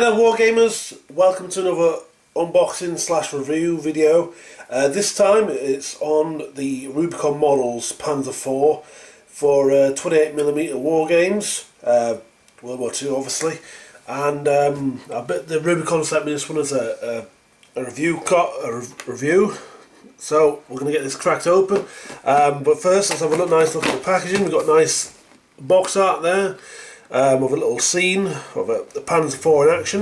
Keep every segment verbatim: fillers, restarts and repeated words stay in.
Hi there Wargamers, welcome to another unboxing slash review video. Uh, this time it's on the Rubicon Models Panzer four for uh, twenty-eight millimeter Wargames, uh, World War Two obviously. And um, I bet the Rubicon sent me this one as a, a, a, review, a re review, so we're going to get this cracked open. Um, but first let's have a look, nice look at the packaging. We've got nice box art there. Um, of a little scene of a, the Panzer four in action.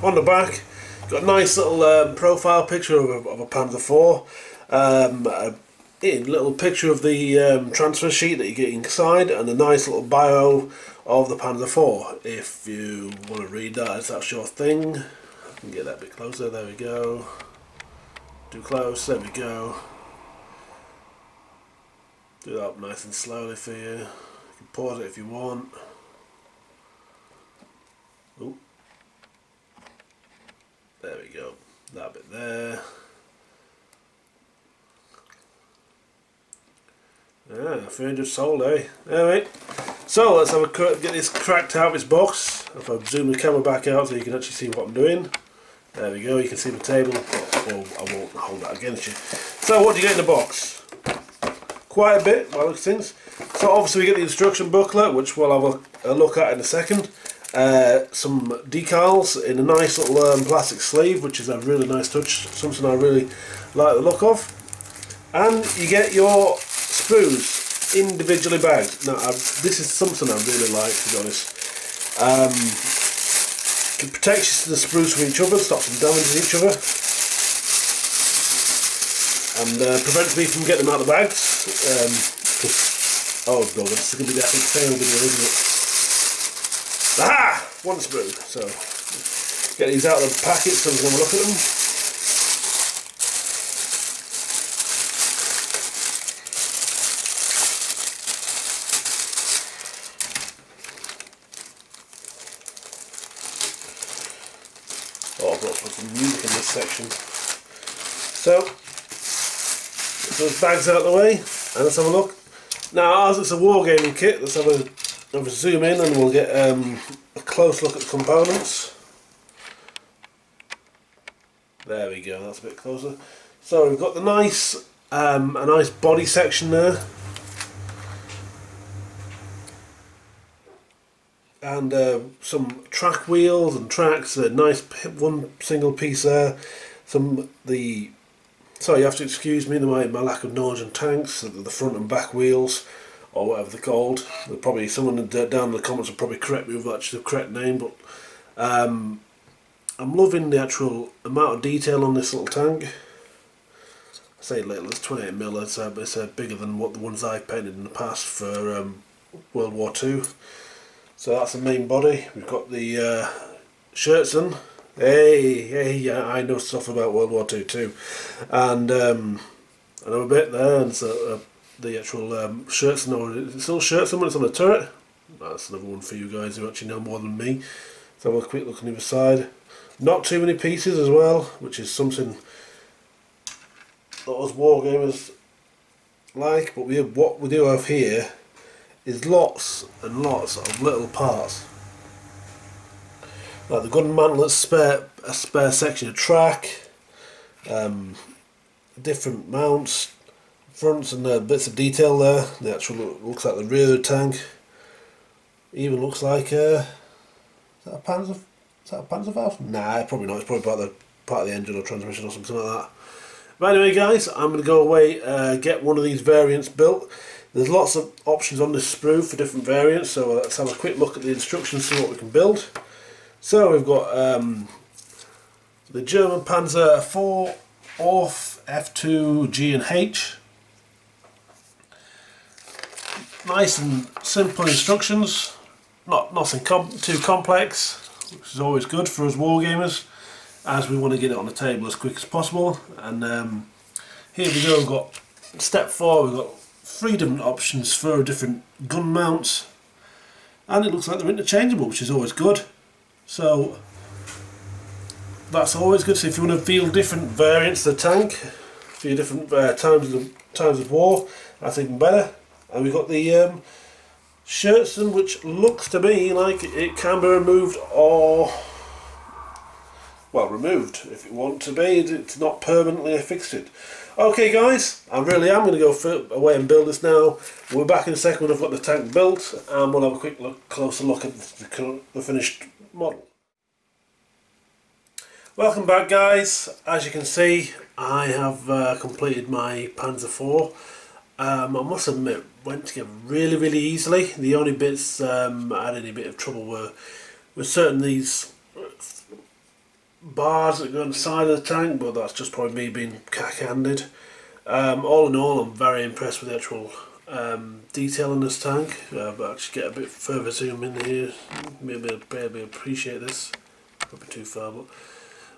On the back, got a nice little um, profile picture of a, of a Panzer four, um, a, a little picture of the um, transfer sheet that you get inside, and a nice little bio of the Panzer four. If you want to read that, if that's your thing, I can get that a bit closer. There we go. Too close. There we go. Do that up nice and slowly for you. You can pause it if you want. Ooh. There we go. That bit there. Ah, three hundred sold, eh? Anyway, so let's have a get this cracked out of its box. If I zoom the camera back out so you can actually see what I'm doing. There we go. You can see the table. Well, I won't hold that against you. So what do you get in the box? Quite a bit by looks things. So obviously we get the instruction booklet, which we'll have a, a look at in a second. Uh, some decals in a nice little um, plastic sleeve, which is a really nice touch, something I really like the look of. And you get your sprues individually bagged. Now I've, this is something I really like, to be honest. Um, it protects the sprues from each other, stops them damaging each other, and uh, prevents me from getting them out of the bags. Um, oh god, this is going to be the epic fail video, isn't it? Ah! One sprue. So, get these out of the packet so we can have a look at them. Oh, I've got to put some music in this section. So, those bags out of the way, and let's have a look. Now, as it's a wargaming kit, let's have a, have a zoom in and we'll get um, a close look at the components. There we go, that's a bit closer. So we've got the nice, um, a nice body section there, and uh, some track wheels and tracks. A nice one single piece there. Some the. So you have to excuse me my, my lack of knowledge on tanks, the, the front and back wheels, or whatever they're called. They're probably, someone down in the comments will probably correct me with actually the correct name, but um, I'm loving the actual amount of detail on this little tank. I say little, it's twenty-eight millimeter, it's, uh, it's uh, bigger than what the ones I've painted in the past for um, World War Two. So that's the main body. We've got the uh, Schürze. Hey, hey, yeah, I know stuff about World War Two too, and um, I know a bit there. And so uh, the actual um, shirts, no, it's still shirts. Someone it's on the turret. That's another one for you guys who actually know more than me. So have a quick look on the other side. Not too many pieces as well, which is something that us wargamers like. But we have, what we do have here is lots and lots of little parts. Like the gun mantlet, spare a spare section of track, um, different mounts, fronts, and uh, bits of detail there. The actual look, looks like the rear of the tank. Even looks like uh, is that a Panzer? Is that a Panzer valve? Nah, probably not. It's probably part of the part of the engine or transmission or something like that. But anyway, guys, I'm going to go away, uh, get one of these variants built. There's lots of options on this sprue for different variants, so let's have a quick look at the instructions, see what we can build. So we've got um, the German Panzer four, Orf, F two, G and H. Nice and simple instructions, not nothing com too complex, which is always good for us wargamers, as we want to get it on the table as quick as possible. And um, here we go, we've got step four, we've got three different options for different gun mounts, and it looks like they're interchangeable, which is always good. So that's always good. So if you want to feel different variants of the tank for your different uh, times of times of war, that's even better. And we've got the um, Schürze, which looks to me like it can be removed or, well, removed if you want to be. It's not permanently affixed. Okay guys, I really am going to go for, away and build this now. We'll be back in a second when I've got the tank built and we'll have a quick look, closer look at the, the finished model. Welcome back guys, as you can see I have uh, completed my Panzer four. Um, I must admit, went together really, really easily. The only bits um, I had any bit of trouble were with certain these bars that go on the side of the tank, but that's just probably me being cack-handed. Um, all in all, I'm very impressed with the actual um, detail in this tank. Uh, but I'll just get a bit further zoom in here. Maybe I'll be able to appreciate this. Probably too far, but,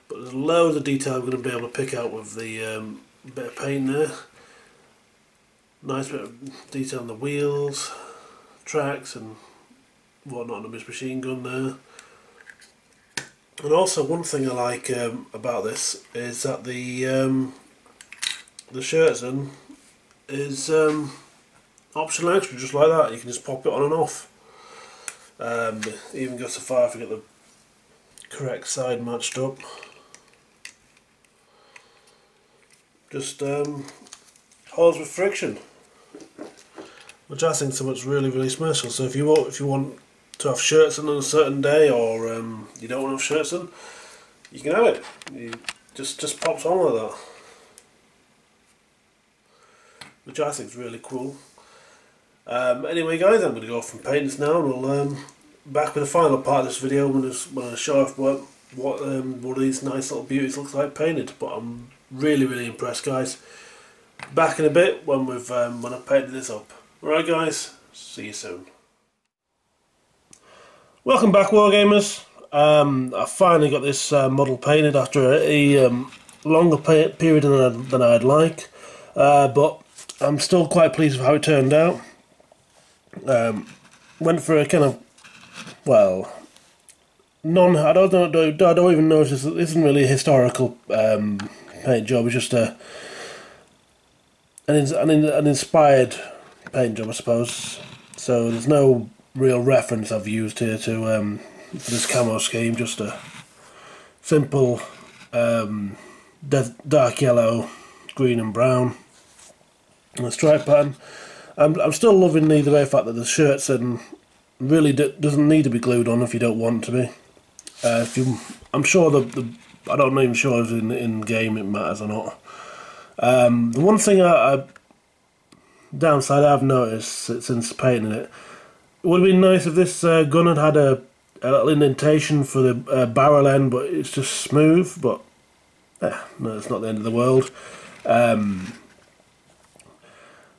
but there's loads of detail I'm going to be able to pick out with the um, bit of paint there. Nice bit of detail on the wheels, tracks and whatnot on this machine gun there. And also one thing I like um, about this is that the um, the Schürze is um, optional extra, just like that. You can just pop it on and off. Um, even go so far if you get the correct side matched up. Just um, holes with friction, which I think something's really, really special. So if you want, if you want to have Schürze on a certain day, or um, you don't want to have Schürze, you can have it. You just just pops on like that, which I think is really cool. Um, anyway, guys, I'm going to go off and paint this now, and we'll um, back with the final part of this video when, when I show off what what um, one of these nice little beauties looks like painted. But I'm really, really impressed, guys. Back in a bit when we've um, when I painted this up. Alright guys, see you soon. Welcome back, Wargamers. Um, I finally got this uh, model painted after a, a um, longer period than, I, than I'd like, uh, but I'm still quite pleased with how it turned out. Um, went for a kind of, well, non. I don't know. I don't even notice that this isn't really a historical um, paint job. It's just a An, in, an inspired paint job, I suppose. So there's no real reference I've used here to um, for this camo scheme. Just a simple um, dark yellow, green and brown, and a stripe pattern. I'm, I'm still loving the, the very fact that the Schürze and really d doesn't need to be glued on if you don't want to be. Uh, if you, I'm sure the, the I don't know even sure if in in game it matters or not. Um, the one thing I, I downside I've noticed since painting it, it would have been nice if this uh, gun had had a, a little indentation for the uh, barrel end, but it's just smooth. But eh, no, it's not the end of the world. Um,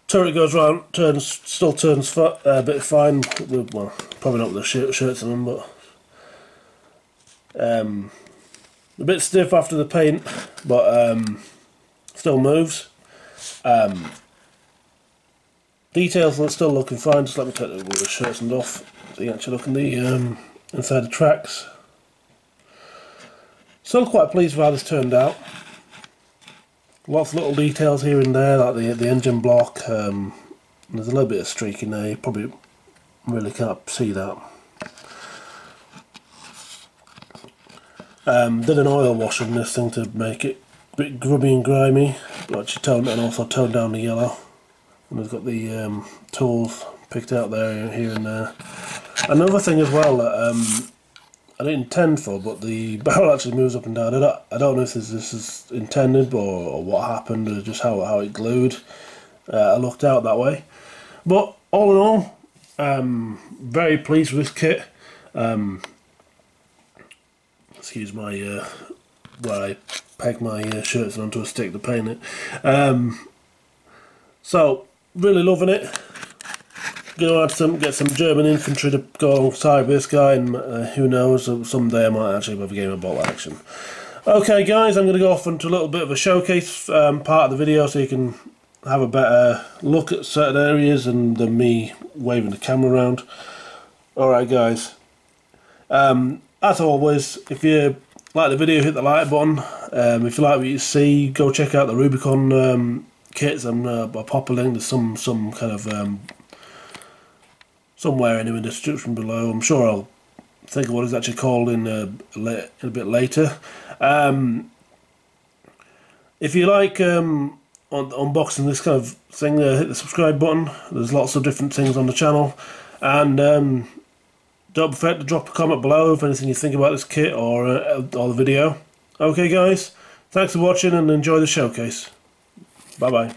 turret goes round, turns still turns uh, a bit fine. Well, probably not with the shirt, shirts on them, but um, a bit stiff after the paint, but. Um, Still moves. Um, details are still looking fine. Just let me take the shirts and off so you can actually look in the um, inside the tracks. Still quite pleased with how this turned out. Lots of little details here and there, like the the engine block. Um, there's a little bit of streak in there. You probably really can't see that. Um, did an oil wash on this thing to make it bit grubby and grimy, actually toned, and also toned down the yellow. And we've got the um, tools picked out there, here and there. Another thing as well that um, I didn't intend for, but the barrel actually moves up and down. I don't, I don't know if this, this is intended or, or what happened, or just how, how it glued. Uh, I lucked out that way. But all in all, um, very pleased with this kit. Um, excuse my uh, where I peg my uh, shirts onto a stick to paint it. Um, so, really loving it. Going to add some, get some German infantry to go alongside with this guy, and uh, who knows, someday I might actually have a game of Bolt Action. Okay guys, I'm going to go off into a little bit of a showcase um, part of the video so you can have a better look at certain areas and than me waving the camera around. Alright guys, um, as always, if you like the video, hit the like button. Um, if you like what you see, go check out the Rubicon um, kits. I'm, uh, I'll pop a link to some some kind of um, somewhere in the description below. I'm sure I'll think of what it's actually called in a, a bit later. Um, if you like um, un unboxing this kind of thing, uh, hit the subscribe button. There's lots of different things on the channel, and um, don't forget to drop a comment below if anything you think about this kit or, uh, or the video. Okay guys, thanks for watching and enjoy the showcase. Bye bye.